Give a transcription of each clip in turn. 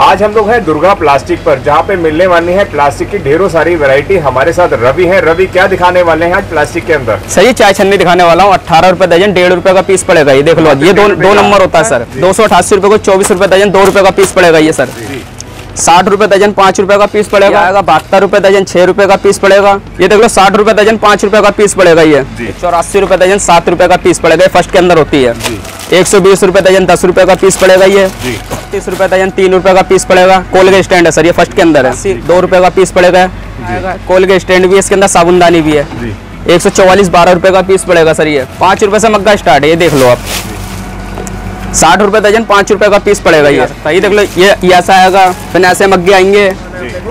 आज हम लोग हैं दुर्गा प्लास्टिक पर, जहाँ पे मिलने वाली है प्लास्टिक की ढेरों सारी वैरायटी। हमारे साथ रवि है। रवि, क्या दिखाने वाले हैं आज प्लास्टिक के अंदर? सर, ये चाय छन्नी दिखाने वाला हूँ। 18 रुपए दर्जन, 1.5 रुपए का पीस पड़ेगा। ये देख लो, ये दो नंबर होता है सर। 288 रुपए को 24 रुपए दर्जन, 2 रुपए का पीस पड़ेगा। ये सर 60 रुपए दर्जन, 5 रुपए का पीस पड़ेगा। 72 रुपए दर्जन, 6 रुपए का पीस पड़ेगा। ये देख लो, 60 रुपए दर्जन, 5 रुपए का पीस पड़ेगा। ये 84 रुपए दर्जन, 7 रुपए का पीस पड़ेगा। फर्स्ट के अंदर होती है। 120 रुपए दर्जन, 10 रुपए का पीस पड़ेगा। ये 30 रुपए दर्जन, 3 रुपए का पीस पड़ेगा। कोलगेट स्टैंड है सर, ये फर्स्ट के अंदर है। 2 रुपए का पीस पड़ेगा। कोलगेट स्टैंड भी है, इसके अंदर साबुनदानी भी है। 144 12 रुपए का पीस पड़ेगा सर। ये 5 रुपए से मग्गा स्टार्ट है। ये देख लो आप, 60 रुपए दर्जन, 5 रुपए का पीस पड़ेगा। ये देख लो, ये ऐसा आएगा, फिर ऐसे मग्गे आएंगे।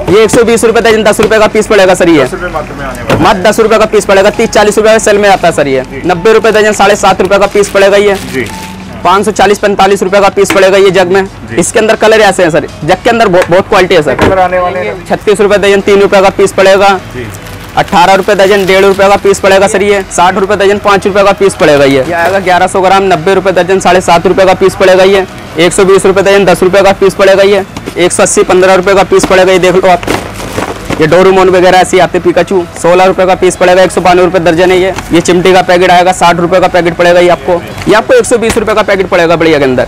ये 120 रुपए दर्जन, 10 रुपए का पीस पड़ेगा सर। ये मत 10 रुपए का पीस पड़ेगा। 30-40 रुपए का सेल में आता है सर। ये 90 रुपए दर्जन, 7.5 रुपए का पीस पड़ेगा। ये 540-45 रुपए का पीस पड़ेगा। ये जग में, इसके अंदर कलर ऐसे हैं सर। जग के अंदर बहुत क्वालिटी है सर। 36 रुपए दर्जन, 3 रुपए का पीस पड़ेगा। 18 रुपए दर्जन, 1.5 रुपए का पीस पड़ेगा सर। ये 60 रुपए दर्जन, 5 रुपए का पीस पड़ेगा। ये आएगा 1100 ग्राम, 90 रुपए दर्जन, 7.5 रुपए का पीस पड़ेगा। ये 120 रुपए दर्जन, 10 रुपए का पीस पड़ेगा। ये 180 15 रुपए का पीस पड़ेगा। ये देख लो आप, ये डोरेमोन वगैरह ऐसे आते पिकाचू। 16 रुपए का पीस पड़ेगा। 192 रुपए दर्जन है। ये चिमटी का पैकेट आएगा, 60 रुपए का पैकेट पड़ेगा। ये आपको 120 रुपए का पैकेट पड़ेगा बढ़िया के अंदर।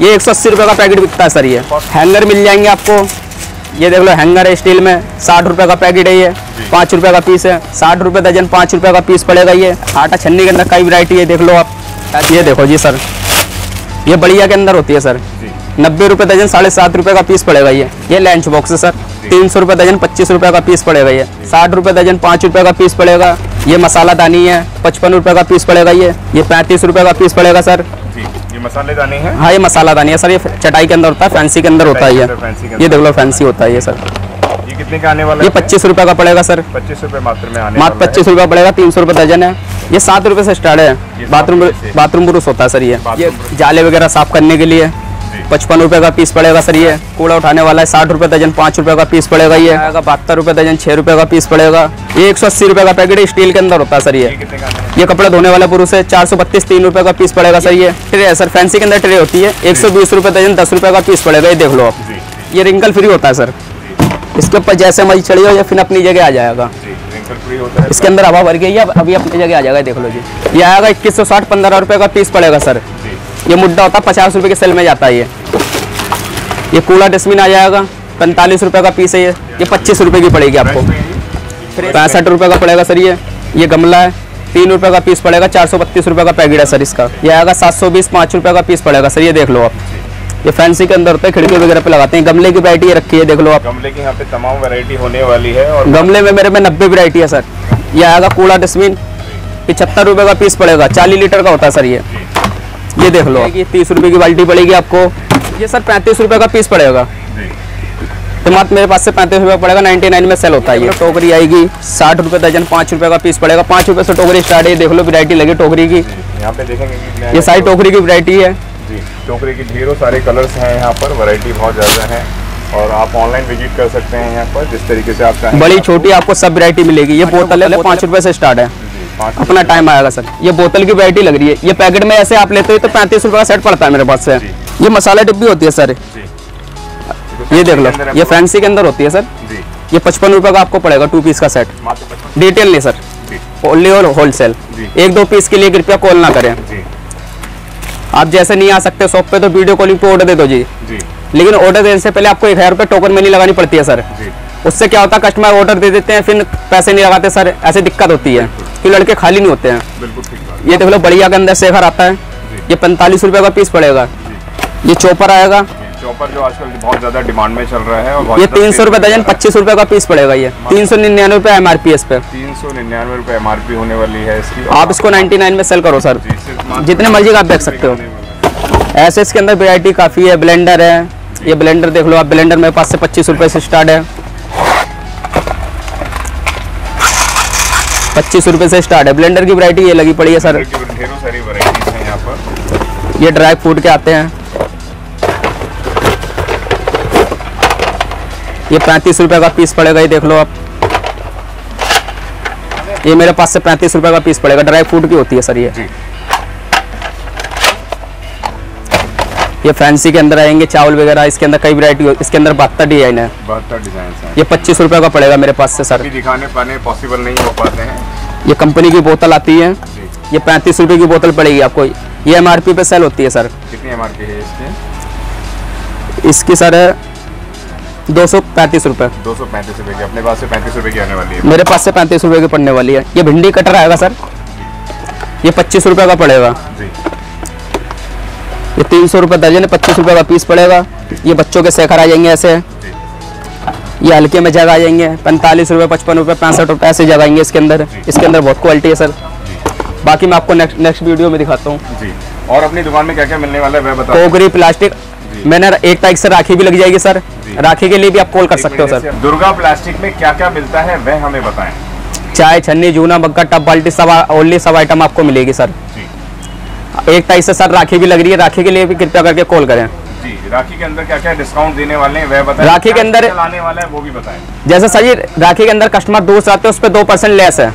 ये 180 रुपए का पैकेट बिकता है सर। ये हैंगर मिल जाएंगे आपको। ये देख लो, हैंगर है स्टील में। 60 रुपए का पैकेट है। ये 5 रुपए का पीस है। 60 रुपए दर्जन, 5 रुपए का पीस पड़ेगा। ये आटा छन्नी के अंदर कई वैरायटी है, देख लो आप। ये देखो जी सर, ये बढ़िया के अंदर होती है सर। 90 रुपए दर्जन, 7.5 रुपए का पीस पड़ेगा। ये लंच बॉक्स है सर। 300 रुपए दर्जन, 25 रुपए का पीस पड़ेगा। ये 60 रुपए दर्जन, 5 रुपए का पीस पड़ेगा। ये मसाला दानी है, 55 रुपए का पीस पड़ेगा। ये 35 रुपए का पीस पड़ेगा सर। ये मसाले दानी है। हाँ, ये मसाला दानी है सर। ये चटाई के अंदर होता है, फैंसी के अंदर होता है। ये देख लो, फैंसी होता है ये सर। ये कितने का आने वाला? ये 25 रुपए का पड़ेगा सर। 25 रुपए मात्र में आने वाला है। मात्र 25 रुपए पड़ेगा। 300 रुपए दर्जन है। ये 7 रुपए से स्टार्ट है। बाथरूम ब्रश होता है सर। ये जाले वगैरह साफ करने के लिए 55 रुपए का पीस पड़ेगा सर। ये कूड़ा उठाने वाला है। 60 रुपए दर्जन, 5 रुपए का पीस पड़ेगा। ये 72 रुपए दर्जन, 6 रुपए का पीस पड़ेगा। ये 180 रुपए का पैकेट स्टील के अंदर होता है सर। ये कपड़े धोने वाला पुरुष है। 432 3 रुपए का पीस पड़ेगा सर। ये ट्रे है सर, फैंसी के अंदर ट्रे होती है। 120 रुपए दर्जन, 10 रुपए का पीस पड़ेगा। ये देख लो आप, ये रिंकल फ्री होता है सर। इसके ऊपर जैसे मर्जी चढ़ी हो या फिर अपनी जगह आ जाएगा। इसके अंदर हवा भर गई, अभी अपनी जगह आ जाएगा। देख लो जी, ये आएगा 2160 15 रुपए का पीस पड़ेगा सर। ये मुद्दा होता है, 50 रुपए के सेल में जाता है। ये कूड़ा डस्टबिन आ जाएगा, 45 रुपए का पीस है। ये 25 रुपए की पड़ेगी आपको। 65 रुपए का पड़ेगा सर। ये गमला है, 3 रुपए का पीस पड़ेगा। 432 रुपए का पैकेट है सर इसका। ये आएगा 720 5 रुपए का पीस पड़ेगा सर। ये देख लो आप, ये फैंसी के अंदर होता है, खिड़की वगैरह पे लगाते हैं। गमले की वैरायटी ये रखी है, देख लो आप। गमले की यहाँ पे तमाम वैरायटी होने वाली है। और गमले में मेरे में 90 वैरायटी है सर। ये आएगा कूड़ा डस्टबिन, 75 रुपए का पीस पड़ेगा। 40 लीटर का होता है सर। ये देख लो, 30 रुपए की बाल्टी पड़ेगी आपको। ये सर 35 रुपए का पीस पड़ेगा। टमाटर मेरे पास से 35 रुपए पड़ेगा। 99 में सेल होता है। ये टोकरी आएगी 60 रुपए दर्जन, 5 रुपए का पीस पड़ेगा। 5 रुपए से टोकरी स्टार्ट है। देख लो वैरायटी लगी टोकरी की। यहाँ पे देखेंगे, ये सारी टोकरी की वैरायटी है। टोकरी के ढेरों सारे कलर्स हैं यहाँ पर। वैरायटी बहुत ज़्यादा है और आप ऑनलाइन विजिट कर सकते हैं यहाँ पर, जिस तरीके से आप चाहें। बड़ी छोटी आपको सब वैरायटी मिलेगी। ये बोतल है, 5 रुपए से स्टार्ट है। अपना टाइम आएगा सर। ये बोतल की वैरायटी लग रही है। ये पैकेट में ऐसे आप लेते हो तो 35 रुपए का सेट पड़ता है मेरे पास से। ये मसाला डिब्बी होती है सर। ये देख लो, ये फैंसी के अंदर होती है सर। ये 55 रुपए का आपको पड़ेगा 2 पीस का सेट। डिटेल नहीं सर, ओनली और होलसेल। 1-2 पीस के लिए कृपया कॉल ना करें। आप जैसे नहीं आ सकते शॉप पे तो वीडियो कॉलिंग पे ऑर्डर दे दो जी। लेकिन ऑर्डर देने से पहले आपको 1000 रुपये टोकन मनी लगानी पड़ती है सर। उससे क्या होता है, कस्टमर ऑर्डर दे देते हैं फिर पैसे नहीं लगाते सर। ऐसी दिक्कत होती है कि लड़के खाली नहीं होते हैं। ये देख लो, बढ़िया के अंदर शेखर आता है। ये 45 रुपए का पीस पड़ेगा। ये चॉपर आएगा, चॉपर जो आजकल बहुत ज्यादा डिमांड में चल रहा है। और ये 300 रुपए दर्जन, 25 रुपए का पीस पड़ेगा। ये 399 रुपए MRP इस पे। 399 रुपए MRP होने वाली है इसकी। आप इसको 99 में सेल करो सर, जितने मर्जी का आप देख सकते हो। ऐसे इसके अंदर वेरायटी काफी है। ब्लेंडर है, ये ब्लेंडर देख लो आप। ब्लेंडर मेरे पास से 25 रुपए से स्टार्ट है। 25 रुपए से स्टार्ट है। ब्लेंडर की वैरायटी ये लगी पड़ी है सर। ढेरों सारी वैरायटीज हैं यहाँ पर। ये ड्राई फ्रूट के आते हैं। ये 35 रुपए का पीस पड़ेगा। ये देख लो आप, ये मेरे पास से 35 रुपए का पीस पड़ेगा। ड्राई फ्रूट की होती है सर। ये ये फैंसी के अंदर आएंगे चावल वगैरह, इसके अंदर कई वैरायटी हो, इसके अंदर 72 डिजाइन है, 72 डिजाइन है। ये 25 रुपये का पड़ेगा मेरे पास से सर, दिखाने पाने पॉसिबल नहीं हो पाते हैं। ये कंपनी की बोतल आती है, ये 35 रुपये की बोतल पड़ेगी आपको, ये MRP पे सेल होती है सर। कितनी MRP है इसकी? इसकी सर 235 रुपये। 235 रुपये की अपने पास से 35 रुपये की आने वाली है, मेरे पास से 35 रुपये की पड़ने वाली है। ये भिंडी कटर आएगा सर, ये 25 रुपये का पड़ेगा जी। ये 300 रुपये दर्जन है, 25 रुपये का पीस पड़ेगा। ये बच्चों के सेखर आ जाएंगे ऐसे, ये हल्के में जगह आ जाएंगे, 45 रुपये, 55 रुपये, 65 रुपये ऐसे जगह आएंगे इसके अंदर। इसके अंदर बहुत क्वालिटी है सर, बाकी मैं आपको नेक्स्ट वीडियो में दिखाता हूँ जी। और अपनी दुकान में क्या क्या मिलने वाला है वह बताओ। टोकरी प्लास्टिक, मैंने 1 तारीख से राखी भी लग जाएगी सर, राखी के लिए भी आप कॉल कर सकते हो सर। दुर्गा प्लास्टिक में क्या क्या मिलता है वह हमें बताएं। चाय, छन्नी, जूना, बग्गा, टब, बाल्टी सब आइटम आपको मिलेगी सर। 1 तारीख से सर राखी भी लग रही है, राखी के लिए भी कृपया करके कॉल करें जी। राखी के अंदर क्या क्या डिस्काउंट देने वाले हैं वह बताएं, राखी के अंदर आने वाला है वो भी बताएं। जैसे सर ये राखी के अंदर कस्टमर दूर से आते हैं उस पर 2% लेस है,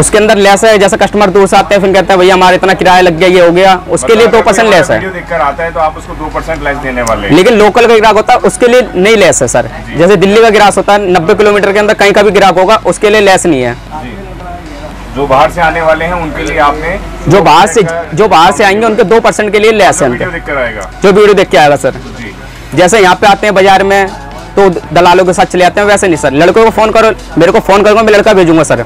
उसके अंदर लेस है। जैसे कस्टमर दूर से आते हैं फिर कहते हैं भैया हमारा इतना किराया लग गया ये हो गया, उसके लिए 2% लेस है। वीडियो देखकर आता है तो आप उसको 2% लेस देने वाले हैं। लेकिन लोकल का ग्राहक होता है उसके लिए नहीं लेस है सर। जैसे दिल्ली का ग्राहक होता है 90 किलोमीटर के अंदर कहीं का भी ग्राहक होगा उसके लिए लेस नहीं है। जो बाहर से आने वाले हैं उनके लिए आपने, जो बाहर से आएंगे उनके 2% के लिए लेस है, जो वीडियो देख के आएगा सर। जैसे यहाँ पे आते हैं बाजार में तो दलालों के साथ चले आते हैं, वैसे नहीं सर। लड़कों को फोन करो, मेरे को फोन करूँगा मैं लड़का भेजूंगा सर,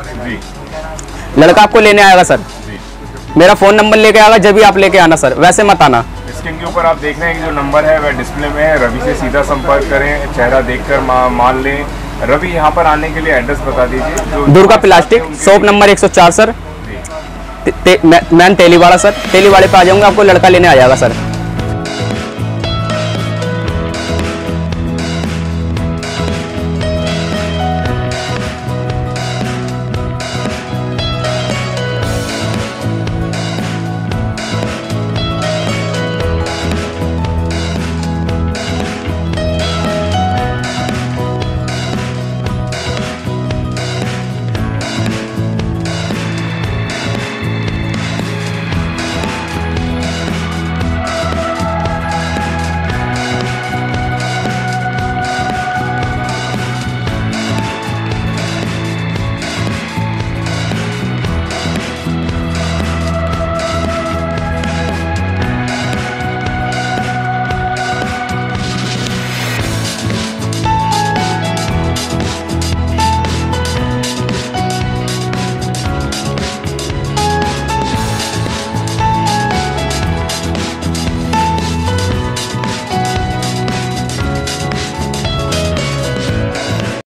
लड़का आपको लेने आएगा सर। मेरा फोन नंबर लेके आएगा, जब भी आप लेके आना सर, वैसे मत आना। स्क्रीन के ऊपर आप देख रहे हैं कि जो नंबर है वह डिस्प्ले में है, रवि से सीधा संपर्क करें, चेहरा देखकर मान लें। रवि यहाँ पर आने के लिए एड्रेस बता दीजिए। Durga plastic shop number 104 sir, main Teliwada sir. तेलीवाड़े पे आ जाऊँगा, आपको लड़का लेने आ जाएगा सर।